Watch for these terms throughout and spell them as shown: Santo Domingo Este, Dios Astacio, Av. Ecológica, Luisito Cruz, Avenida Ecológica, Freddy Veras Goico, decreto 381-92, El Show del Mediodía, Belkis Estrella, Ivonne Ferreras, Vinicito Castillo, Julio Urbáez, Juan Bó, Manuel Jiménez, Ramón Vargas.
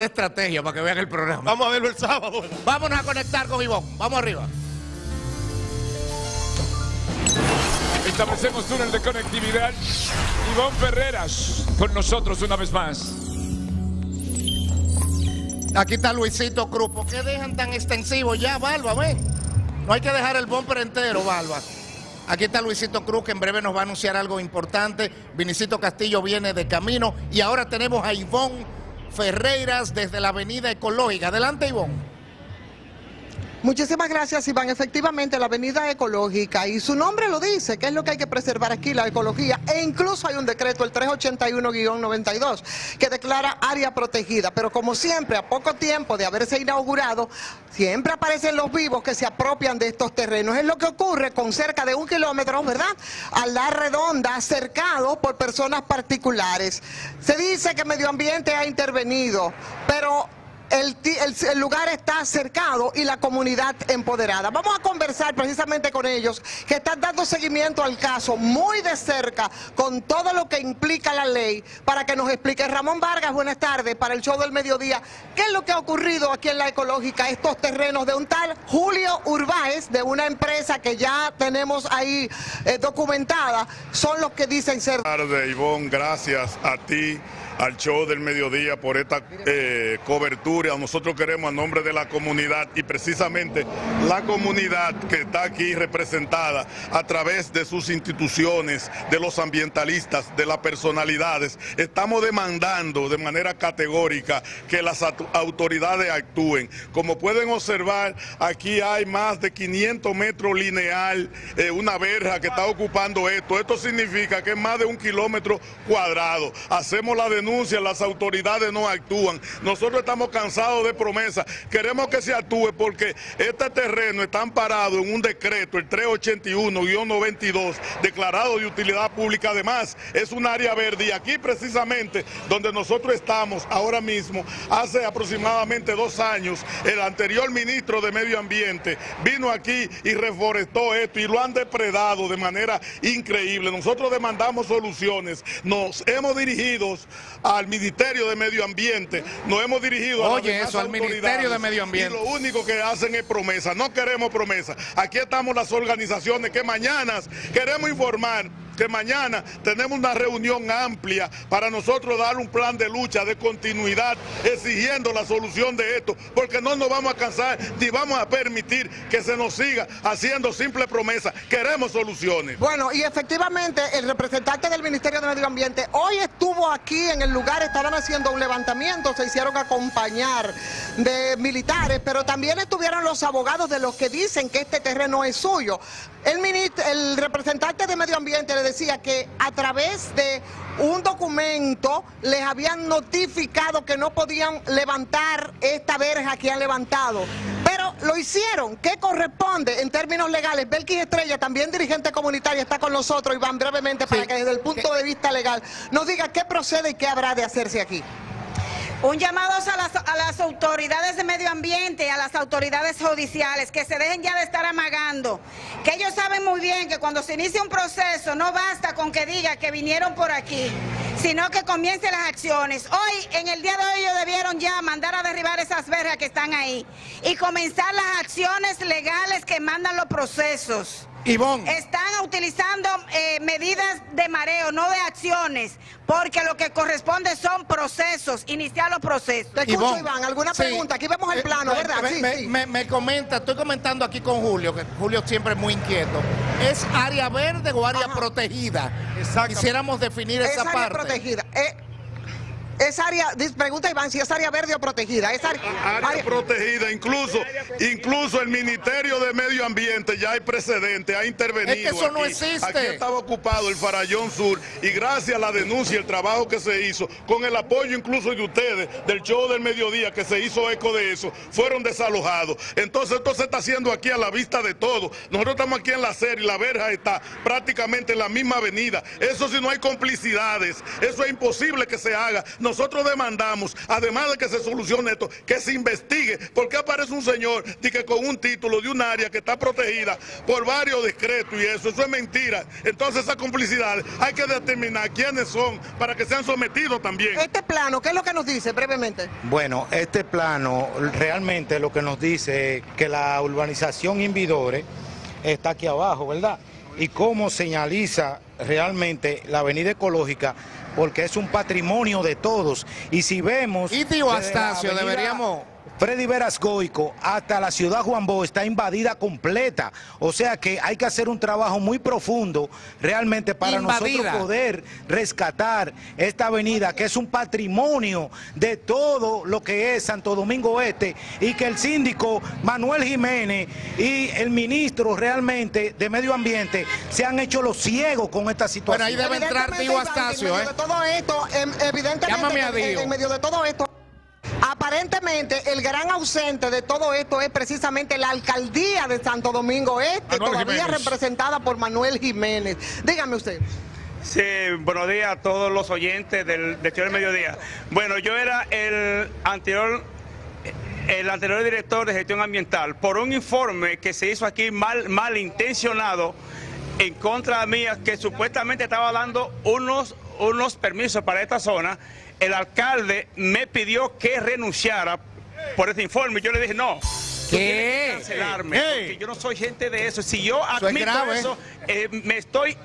Estrategia para que vean el programa. Vamos a verlo el sábado. Vámonos a conectar con Ivonne. Vamos arriba. Establecemos túnel de conectividad. Ivonne Ferreras con nosotros una vez más. Aquí está Luisito Cruz. ¿Por qué dejan tan extensivo ya, Balba? Ven. No hay que dejar el bumper entero, Balba. Aquí está Luisito Cruz, que en breve nos va a anunciar algo importante. Vinicito Castillo viene de camino. Y ahora tenemos a Ivonne Ferreras desde la Avenida Ecológica. Adelante, Ivonne. Muchísimas gracias, Iván. Efectivamente, la Avenida Ecológica, y su nombre lo dice, que es lo que hay que preservar aquí, la ecología, e incluso hay un decreto, el 381-92, que declara área protegida, pero como siempre, a poco tiempo de haberse inaugurado, siempre aparecen los vivos que se apropian de estos terrenos. Es lo que ocurre con cerca de 1 kilómetro, ¿verdad?, a la redonda, cercado por personas particulares. Se dice que Medio Ambiente ha intervenido, pero el lugar está cercado y la comunidad empoderada. Vamos a conversar precisamente con ellos, que están dando seguimiento al caso muy de cerca, con todo lo que implica la ley, para que nos explique. Ramón Vargas, buenas tardes, para el Show del Mediodía. ¿Qué es lo que ha ocurrido aquí en la Ecológica? Estos terrenos de un tal Julio Urbáez, de una empresa que ya tenemos ahí documentada, son los que dicen ser... Buenas tardes, Ivonne, gracias a ti, al Show del Mediodía, por esta cobertura. Nosotros queremos, a nombre de la comunidad, y precisamente la comunidad que está aquí representada a través de sus instituciones, de los ambientalistas, de las personalidades, estamos demandando de manera categórica que las autoridades actúen. Como pueden observar, aquí hay más de 500 metros lineal, una verja que está ocupando esto. Esto significa que es más de 1 kilómetro cuadrado. Hacemos la denuncia. Las autoridades no actúan. Nosotros estamos cansados de promesas. Queremos que se actúe, porque este terreno está amparado en un decreto, el 381-92, declarado de utilidad pública. Además, es un área verde, y aquí precisamente donde nosotros estamos ahora mismo, hace aproximadamente 2 años, el anterior ministro de Medio Ambiente vino aquí y reforestó esto, y lo han depredado de manera increíble. Nosotros demandamos soluciones. Nos hemos dirigido al Ministerio de Medio Ambiente, nos hemos dirigido al Ministerio de Medio Ambiente, y lo único que hacen es promesa. No queremos promesa. Aquí estamos las organizaciones que mañana queremos informar, que mañana tenemos una reunión amplia para nosotros dar un plan de lucha, de continuidad, exigiendo la solución de esto, porque no nos vamos a cansar ni vamos a permitir que se nos siga haciendo simple promesa. Queremos soluciones. Bueno, y efectivamente el representante del Ministerio de Medio Ambiente hoy estuvo aquí en el lugar, estaban haciendo un levantamiento, se hicieron acompañar de militares, pero también estuvieron los abogados de los que dicen que este terreno es suyo. El representante de Medio Ambiente le decía que a través de un documento les habían notificado que no podían levantar esta verja que han levantado, pero lo hicieron. ¿Qué corresponde en términos legales? Belkis Estrella, también dirigente comunitaria, está con nosotros. Iván, brevemente, para que desde el punto de vista legal nos diga qué procede y qué habrá de hacerse aquí. Un llamado a las autoridades de medio ambiente, a las autoridades judiciales, que se dejen ya de estar amagando, que ellos saben muy bien que cuando se inicia un proceso no basta con que diga que vinieron por aquí, sino que comiencen las acciones. Hoy, en el día de hoy, ellos debieron ya mandar a derribar esas verjas que están ahí y comenzar las acciones legales que mandan los procesos. Ivonne, están utilizando medidas de mareo, no de acciones, porque lo que corresponde son procesos, iniciar los procesos. Te escucho, Ivonne. Iván, ¿alguna pregunta? Aquí vemos el plano, ¿verdad? Me comenta, estoy comentando aquí con Julio, que Julio siempre es muy inquieto. ¿Es área verde o área protegida? Exacto. Quisiéramos definir esa parte. Es área protegida. Es área, pregunta Iván si es área verde o protegida. Es área protegida, incluso el Ministerio de Medio Ambiente ya hay precedente, ha intervenido. Es que eso no existe. Aquí estaba ocupado el Farallón Sur, y gracias a la denuncia, el trabajo que se hizo, con el apoyo incluso de ustedes, del Show del Mediodía, que se hizo eco de eso, fueron desalojados. Entonces esto se está haciendo aquí a la vista de todos. Nosotros estamos aquí en la serie, la verja está prácticamente en la misma avenida. Eso, si no hay complicidades, eso es imposible que se haga. No Nosotros demandamos, además de que se solucione esto, que se investigue por qué aparece un señor de que con un título de un área que está protegida por varios decretos y eso es mentira. Entonces esa complicidad hay que determinar quiénes son para que sean sometidos también. Este plano, ¿qué es lo que nos dice brevemente? Bueno, este plano realmente lo que nos dice es que la urbanización Invidore está aquí abajo, ¿verdad? Y cómo señaliza realmente la Avenida Ecológica, porque es un patrimonio de todos. Y si vemos... Y Dios Astacio, deberíamos... Freddy Veras Goico, hasta la ciudad Juan Bó está invadida completa, o sea que hay que hacer un trabajo muy profundo realmente para nosotros poder rescatar esta avenida que es un patrimonio de todo lo que es Santo Domingo Este, y que el síndico Manuel Jiménez y el ministro realmente de Medio Ambiente se han hecho los ciegos con esta situación. Pero ahí debe entrar Dios Astacio. En medio de todo esto, evidentemente, en medio de todo esto, aparentemente el gran ausente de todo esto es precisamente la alcaldía de Santo Domingo Este, todavía representada por Manuel Jiménez. Dígame usted. Sí, buenos días a todos los oyentes del Show del Mediodía. Bueno, yo era el anterior director de gestión ambiental. Por un informe que se hizo aquí malintencionado en contra mía, que supuestamente estaba dando unos permisos para esta zona, el alcalde me pidió que renunciara por ese informe. Yo le dije, no, tú tienes que cancelarme, porque yo no soy gente de eso. Si yo admito eso, me estoy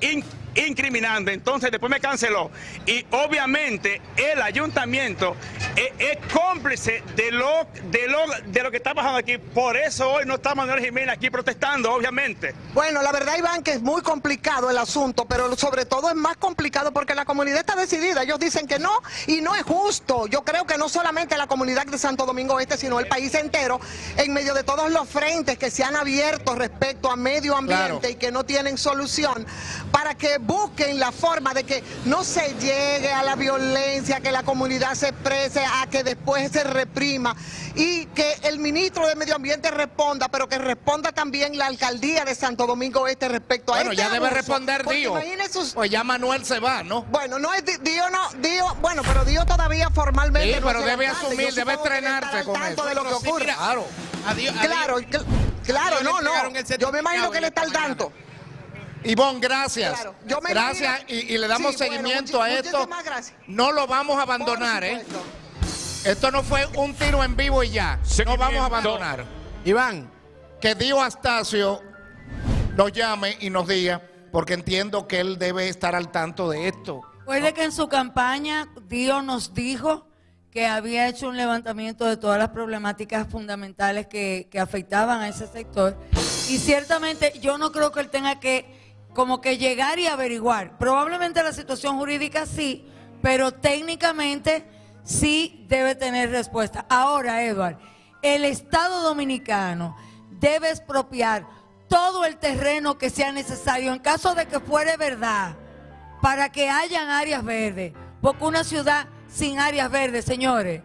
incriminando. Entonces después me canceló. Y obviamente el ayuntamiento es cómplice de lo que está pasando aquí. Por eso hoy no está Manuel Jiménez aquí protestando, obviamente. Bueno, la verdad, Iván, que es muy complicado el asunto, pero sobre todo es más complicado porque la comunidad está decidida. Ellos dicen que no, y no es justo. Yo creo que no solamente la comunidad de Santo Domingo Este, sino el país entero, en medio de todos los frentes que se han abierto respecto a medio ambiente, claro, y que no tienen solución, para que busquen la forma de que no se llegue a la violencia, que la comunidad se exprese, a que después se reprima, y que el ministro de Medio Ambiente responda, pero que responda también la alcaldía de Santo Domingo Este respecto a esto. Bueno, ya debe responder Dios. Pues ya Manuel se va, ¿no? Bueno, no es Dios, no, Dios, bueno, pero Dios todavía formalmente. Sí, pero no debe asumir, debe estrenarse con tanto eso, de lo que ocurre. Sí, mira, claro, adiós, claro, adiós, claro, no, no. Yo me imagino que le está al tanto. Ivonne, gracias. Claro, gracias, y le damos seguimiento a esto. No lo vamos a abandonar, ¿eh? Esto no fue un tiro en vivo y ya. No vamos a abandonar. Iván, que Dios Astacio nos llame y nos diga, porque entiendo que él debe estar al tanto de esto. Recuerde que en su campaña Dios nos dijo que había hecho un levantamiento de todas las problemáticas fundamentales que afectaban a ese sector. Y ciertamente yo no creo que él tenga que como que llegar y averiguar. Probablemente la situación jurídica sí, pero técnicamente sí debe tener respuesta. Ahora, Edward, el Estado Dominicano debe expropiar todo el terreno que sea necesario, en caso de que fuere verdad, para que hayan áreas verdes, porque una ciudad sin áreas verdes, señores,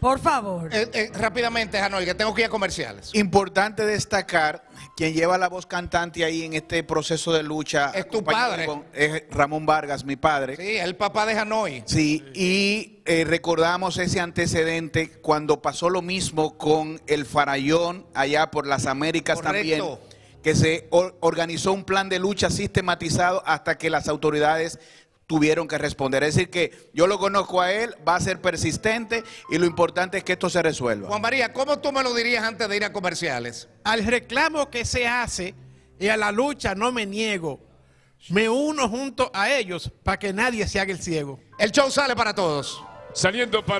por favor. Rápidamente, Janoy, que tengo que ir a comerciales. Importante destacar, quien lleva la voz cantante ahí en este proceso de lucha es tu padre. Es Ramón Vargas, mi padre. Sí, el papá de Janoy. Sí, y recordamos ese antecedente cuando pasó lo mismo con el Farallón allá por las Américas. Correcto. También, que se organizó un plan de lucha sistematizado hasta que las autoridades tuvieron que responder. Es decir que yo lo conozco a él, va a ser persistente y lo importante es que esto se resuelva. Juan María, ¿cómo tú me lo dirías antes de ir a comerciales? Al reclamo que se hace y a la lucha no me niego. Me uno junto a ellos para que nadie se haga el ciego. El show sale para todos. Saliendo para...